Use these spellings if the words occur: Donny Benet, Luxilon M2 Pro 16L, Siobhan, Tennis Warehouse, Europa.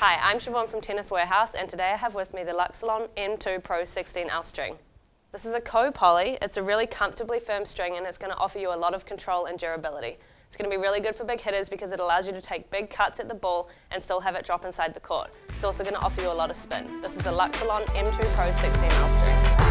Hi, I'm Siobhan from Tennis Warehouse, and today I have with me the Luxilon M2 Pro 16L string. This is a co-poly, it's a really comfortably firm string, and it's going to offer you a lot of control and durability. It's going to be really good for big hitters because it allows you to take big cuts at the ball and still have it drop inside the court. It's also going to offer you a lot of spin. This is the Luxilon M2 Pro 16L string.